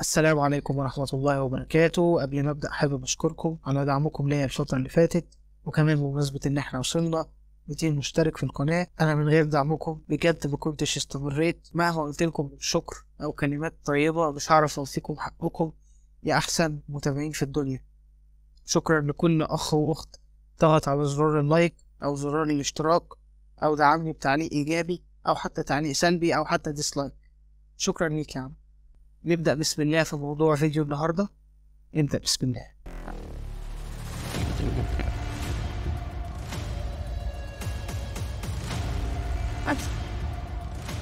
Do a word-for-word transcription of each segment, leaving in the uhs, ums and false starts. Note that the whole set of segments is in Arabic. السلام عليكم ورحمة الله وبركاته. قبل ما أبدأ حابب أشكركم على دعمكم ليا الفترة اللي فاتت، وكمان بمناسبة إن إحنا وصلنا مئتين مشترك في القناة. أنا من غير دعمكم بجد ما كنتش استمريت، مهما قلت لكم شكر أو كلمات طيبة مش هعرف أوفيكم حقكم يا أحسن متابعين في الدنيا. شكرا لكل أخ وأخت ضغط على زرار اللايك أو زرار الاشتراك أو دعمني بتعليق إيجابي أو حتى تعليق سلبي أو حتى ديسلايك. شكرا ليك يا عم. نبدأ بسم الله في موضوع فيديو النهاردة. نبدأ بسم الله.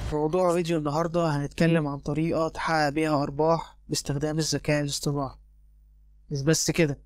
في موضوع فيديو النهاردة هنتكلم عن طريقة تحقق بيها أرباح باستخدام الذكاء الاصطناعي. مش بس كده،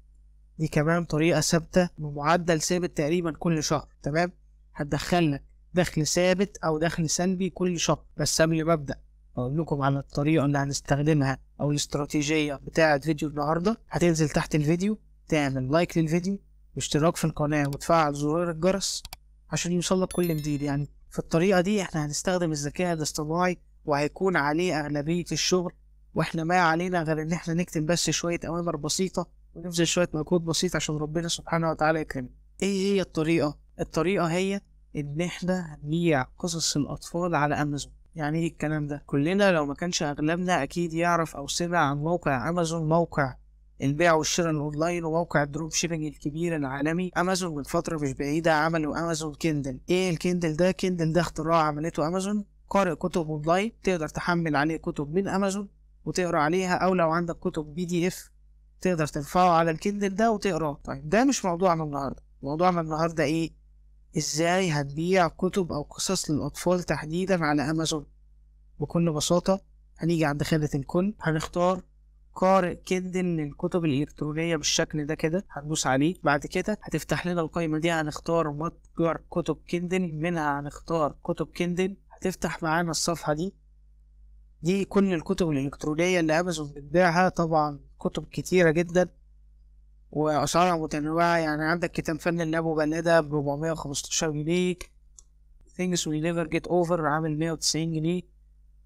دي كمان طريقة ثابتة بمعدل ثابت تقريبا كل شهر، تمام؟ هتدخلك دخل ثابت أو دخل سلبي كل شهر. بس قبل ما أبدأ أقول لكم على الطريقة اللي هنستخدمها أو الاستراتيجية بتاعة فيديو النهاردة، هتنزل تحت الفيديو تعمل لايك للفيديو واشتراك في القناة وتفعل زرار الجرس عشان يوصلك كل جديد. يعني في الطريقة دي احنا هنستخدم الذكاء الاصطناعي وهيكون عليه أغلبية الشغل، واحنا ما علينا غير إن احنا نكتب بس شوية أوامر بسيطة ونبذل شوية مجهود بسيط عشان ربنا سبحانه وتعالى يكرمنا. إيه هي الطريقة؟ الطريقة هي إن احنا هنبيع قصص الأطفال على أمازون. يعني ايه الكلام ده؟ كلنا لو ما كانش اغلبنا اكيد يعرف او سمع عن موقع امازون، موقع البيع والشراء الاونلاين وموقع الدروب شيبنج الكبير العالمي. امازون من فتره مش بعيده عملوا امازون كيندل. ايه الكيندل ده؟ كيندل ده اختراع عملته امازون، قارئ كتب اونلاين تقدر تحمل عليه كتب من امازون وتقرا عليها، او لو عندك كتب بي دي اف تقدر ترفعه على الكيندل ده وتقراه. طيب ده مش موضوعنا النهارده. موضوعنا النهارده ايه؟ ازاي هتبيع كتب او قصص للاطفال تحديدا على امازون. بكل بساطه هنيجي عند خانه الكل، هنختار قارئ كندل للكتب الالكترونيه بالشكل ده كده، هندوس عليه. بعد كده هتفتح لنا القائمه دي، هنختار متجر كتب كندل، منها هنختار كتب كندل. هتفتح معانا الصفحه دي، دي كل الكتب الالكترونيه اللي امازون بتبيعها، طبعا كتب كتيره جدا وأسعارها متنوعة. يعني عندك كتاب فن لأبو بلادة ب أربعمية وخمستاشر جنيه، Things We Never Get Over عامل مية وتسعين جنيه،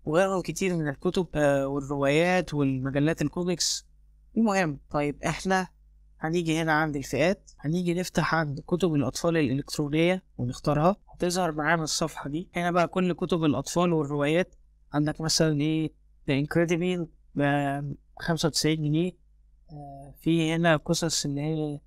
وغيره كتير من الكتب والروايات والمجلات الكوميكس. المهم طيب احنا هنيجي هنا عند الفئات، هنيجي نفتح عند كتب الأطفال الإلكترونية ونختارها. هتظهر معانا الصفحة دي، هنا بقى كل كتب الأطفال والروايات. عندك مثلا ايه The Incredible ب خمسة وتسعين جنيه، في هنا قصص اللي هي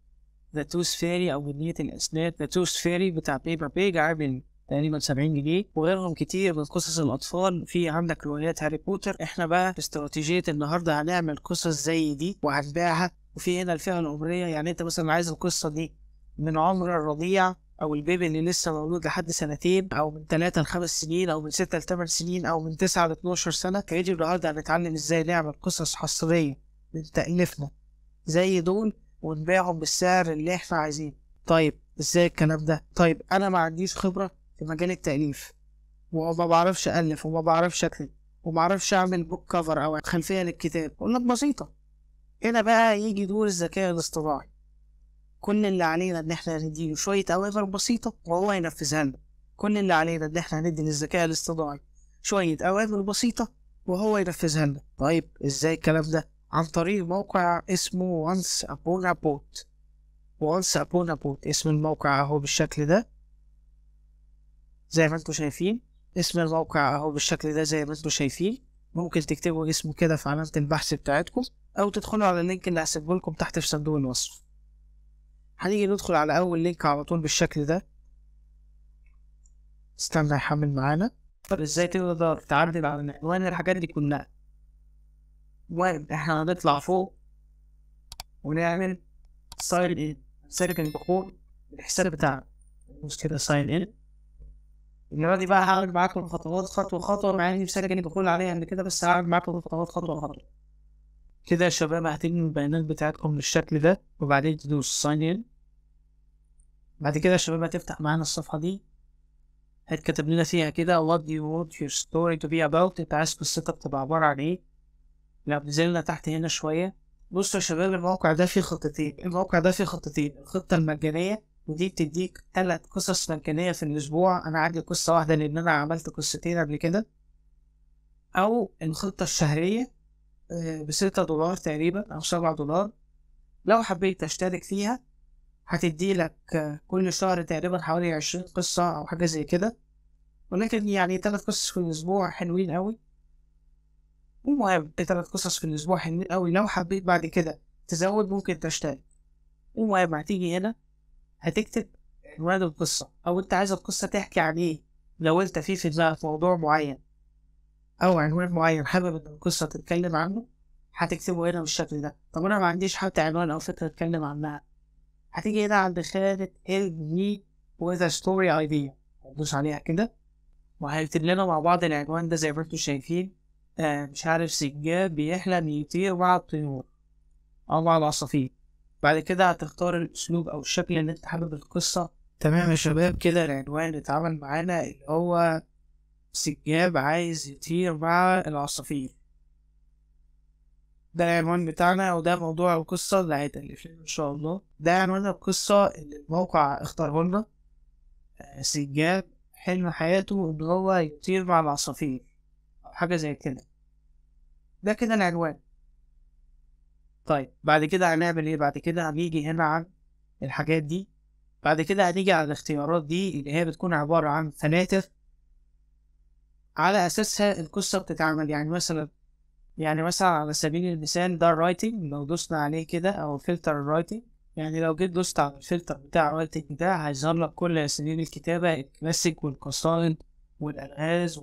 ذا توث فيري أو بنية الأسنان، ذا توث فيري بتاع بيبا بيج عامل تقريبا سبعين جنيه، وغيرهم كتير من قصص الأطفال. في عندك روايات هاري بوتر. إحنا بقى في استراتيجية النهاردة هنعمل قصص زي دي وهنبيعها. وفي هنا الفئة العمرية، يعني أنت مثلا عايز القصة دي من عمر الرضيع أو البيبي اللي لسه مولود لحد سنتين، أو من تلاتة لخمس سنين، أو من ستة لتمن سنين، أو من تسعة لاتناشر سنة. فيديو النهاردة هنتعلم إزاي نعمل قصص حصرية من تأليفنا زي دول ونبيعهم بالسعر اللي احنا عايزينه. طيب ازاي الكلام ده؟ طيب انا ما عنديش خبرة في مجال التأليف، وما بعرفش ألف وما بعرفش أكتب وما بعرفش أعمل بوك كفر أو خلفية للكتاب. قلنا بسيطة. هنا بقى يجي دور الذكاء الاصطناعي. كل اللي علينا إن احنا نديله شوية أوامر بسيطة وهو ينفذها لنا. كل اللي علينا إن احنا ندي للذكاء الاصطناعي شوية أوامر بسيطة وهو ينفذها لنا. طيب ازاي الكلام ده؟ عن طريق موقع اسمه Once Upon a Bot. Once Upon a Bot اسم الموقع اهو بالشكل ده زي ما انتوا شايفين. اسم الموقع اهو بالشكل ده زي ما انتوا شايفين. ممكن تكتبوا اسمه كده في علامة البحث بتاعتكم، او تدخلوا على اللينك اللي هسيبه لكم تحت في صندوق الوصف. هنيجي ندخل على اول لينك على طول بالشكل ده. استنى يحمل معانا. طب ازاي تقدر تعدل على العنوان الحاجات دي كلها؟ احنا هنطلع فوق ونعمل ساين ان، ساين ان بخور الحساب بتاعنا. بص كده ساين ان. المرة بقى هقعد معاكم خطوات خطوة خطوة، مع اني ساين ان بخور عليها قبل كده، بس هقعد معاكم خطوات خطوة خطوة كده يا شباب. هتنقلوا البيانات بتاعتكم بالشكل ده، وبعدين تدوس ساين ان. بعد كده يا شباب هتفتح معانا الصفحة دي، هتكتب لنا فيها كده what do you want your story to be about. انت عايز قصتك تبقى عبارة عن ايه؟ لو نزلنا تحت هنا شوية، بصوا يا شباب الموقع ده فيه خطتين، الموقع ده فيه خطتين، الخطة المجانية ودي بتديك تلات قصص مجانية في الأسبوع. أنا عندي قصة واحدة لأن أنا عملت قصتين قبل كده. أو الخطة الشهرية، بستة دولار تقريبا أو سبعة دولار لو حبيت تشترك فيها. هتدي لك كل شهر تقريبا حوالي عشرين قصة أو حاجة زي كده، ولكن يعني تلات قصص في الأسبوع حلوين أوي. المهم تلات قصص في الأسبوع حلوين أوي، لو حبيت بعد كده تزود ممكن تشترك. المهم هتيجي هنا هتكتب عنوان القصة أو أنت عايز القصة تحكي عن إيه، لو أنت في في دماغك موضوع معين أو عنوان معين حابب إن القصة تتكلم عنه هتكتبه هنا بالشكل ده. طب أنا معنديش حتى عنوان أو فكرة أتكلم عنها، هتيجي هنا عند خانة Help me with a story idea هتدوس عليها كده، وهيكتب لنا مع بعض العنوان ده زي ما انتوا شايفين. آه مش عارف سجاد بيحلم يطير مع الطيور أو مع العصافير. بعد كده هتختار الأسلوب أو الشكل اللي انت حابب القصة. تمام يا شباب، كده العنوان اللي اتعمل معانا اللي هو سجاد عايز يطير مع العصافير، ده العنوان بتاعنا وده موضوع القصة اللي هيتألفنا إن شاء الله. ده عنوان القصة اللي الموقع اختاره لنا. سجاد حلم حياته إن هو يطير مع العصافير أو حاجة زي كده، ده كده العنوان. طيب بعد كده هنعمل إيه؟ بعد كده هنيجي هنا عن الحاجات دي، بعد كده هنيجي على الاختيارات دي اللي هي بتكون عبارة عن فلاتر على أساسها القصة بتتعمل. يعني مثلا يعني مثلا على سبيل المثال ده الرايتنج، لو دوسنا عليه كده او فلتر الرايتنج، يعني لو جيت دوست على الفلتر بتاع الرايتنج ده هيظهر لك كل سنين الكتابة، الكلاسيك والقصائد والالغاز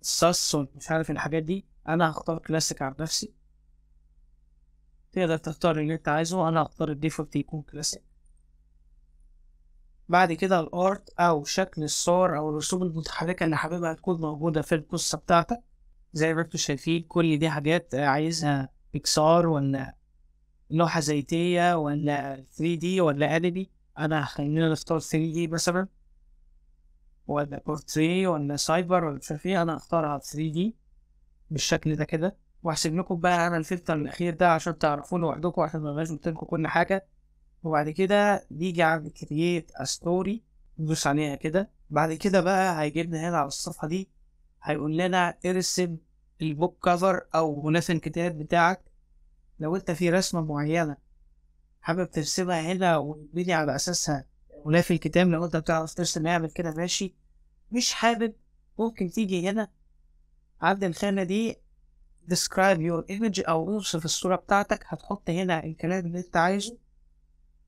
والصص ومش عارف الحاجات دي. انا هختار كلاسيك عن نفسي، تقدر تختار اللي انت عايزه، انا هختار الديفولت يكون كلاسيك. بعد كده الارت او شكل الصور او الرسوم المتحركة اللي حاببها تكون موجودة في القصة بتاعتك زي ما انتوا شايفين. كل دي حاجات عايزها بيكسار ولا لوحة زيتية ولا ثري دي ولا انمي. انا خلينا نختار ثري دي مثلا، ولا بورتري ولا سايبر ولا مش عارف ايه، انا هختارها ثري دي بالشكل ده كده. وهسيب لكم بقى انا الفلتر الاخير ده عشان تعرفوه لوحدكم، عشان مبقاش قلت لكم كل حاجة. وبعد كده نيجي عند كرييت ا ستوري ندوس عليها كده. بعد كده بقى هيجيبنا هنا على الصفحة دي هيقول لنا ارسم البوك كفر او ملف الكتاب بتاعك. لو انت في رسمه معينه حابب ترسمها هنا وتبني على اساسها ملف الكتاب، لو انت بتعرف ترسم اعمل كده ماشي، مش حابب ممكن تيجي هنا عند الخانه دي describe your image او اوصف الصوره بتاعتك، هتحط هنا الكلام اللي انت عايزه.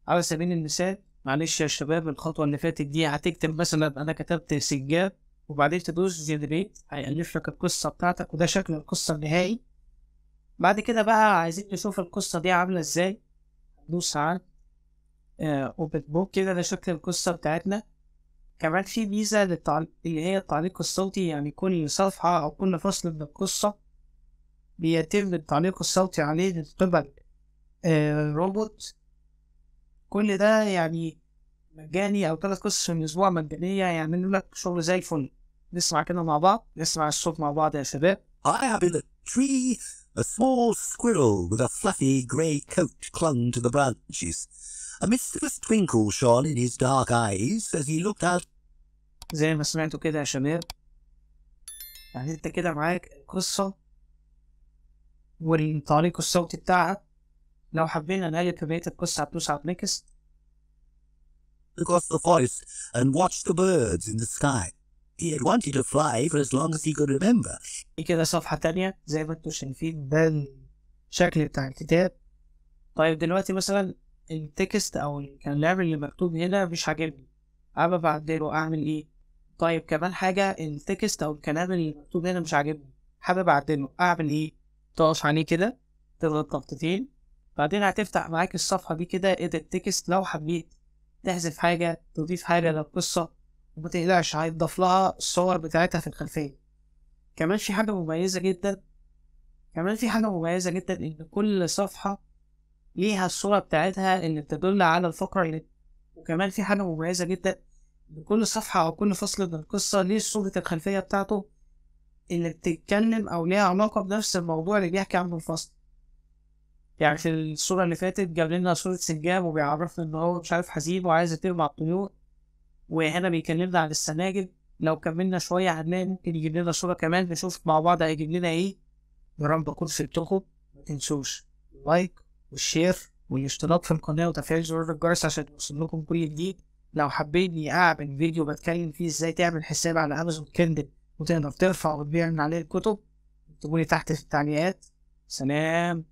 على سبيل المثال معلش يا شباب الخطوه اللي فاتت دي، هتكتب مثلا انا كتبت سجاد وبعدين تدوس جنريت هيألف لك القصة بتاعتك، وده شكل القصة النهائي. بعد كده بقى عايزين نشوف القصة دي عاملة ازاي، هندوس على اوبن بوك كده، ده شكل القصة بتاعتنا. كمان في ميزة للتعليق اللي هي التعليق الصوتي، يعني كل صفحة أو كل فصل من القصة بيتم التعليق الصوتي عليه من قبل آه روبوت. كل ده يعني مجاني، أو تلات قصص في الأسبوع مجانية، يعملوا لك شغل زي الفل. نسمع كده مع بعض، نسمع الصوت مع بعض يا شباب. I have in a tree a small squirrel with a fluffy grey coat clung to the branches. A mischievous twinkle shone in his dark eyes as he looked out. زي ما سمعتوا كده يا شباب، يعني انت كده معاك القصة والتعليق الصوتي بتاعها. لو حبينا نقلب في بقية القصة هتدوس على نيكست across the forest and watch the birds in the sky. He had wanted to fly for as long as he could remember. كده صفحة تانية زي ما انتوا شايفين، ده الشكل بتاع الكتاب. طيب دلوقتي مثلا التكست او الكلام اللي مكتوب هنا مش عاجبني، حابب اعدله اعمل ايه؟ طيب كمان حاجة، التكست او الكلام اللي مكتوب هنا مش عاجبني حابب اعدله اعمل ايه؟ تقف عليه كده تضغط ضغطتين، بعدين هتفتح معاك الصفحة دي كده edit text. لو حبيت تحذف حاجة تضيف حاجة للقصة ومتقلقش، هيتضاف لها الصور بتاعتها في الخلفية. كمان في حاجة مميزة جدا كمان في حاجة مميزة جدا إن كل صفحة ليها الصورة بتاعتها اللي بتدل على الفقرة اللي، وكمان في حاجة مميزة جدا إن كل صفحة أو كل فصل من القصة ليه صورة الخلفية بتاعته اللي بتتكلم أو ليها علاقة بنفس الموضوع اللي بيحكي عنه الفصل. يعني في الصورة اللي فاتت جاب لنا صورة سنجاب وبيعرفنا إن هو مش عارف حزين وعايز يطير مع الطيور، وهنا بيكلمنا عن السناجب. لو كملنا شوية هنلاقي ممكن يجيب لنا صورة كمان، نشوف مع بعض هيجيب لنا إيه. جرام بكون سبتكم، متنسوش لايك والشير والاشتراك في القناة وتفعيل زر الجرس عشان يوصلكم كل جديد. لو حبيتني اعمل فيديو بتكلم فيه ازاي تعمل حساب على امازون كندل وتقدر ترفع وتبيع من عليه الكتب، اكتبولي تحت في التعليقات. سلام.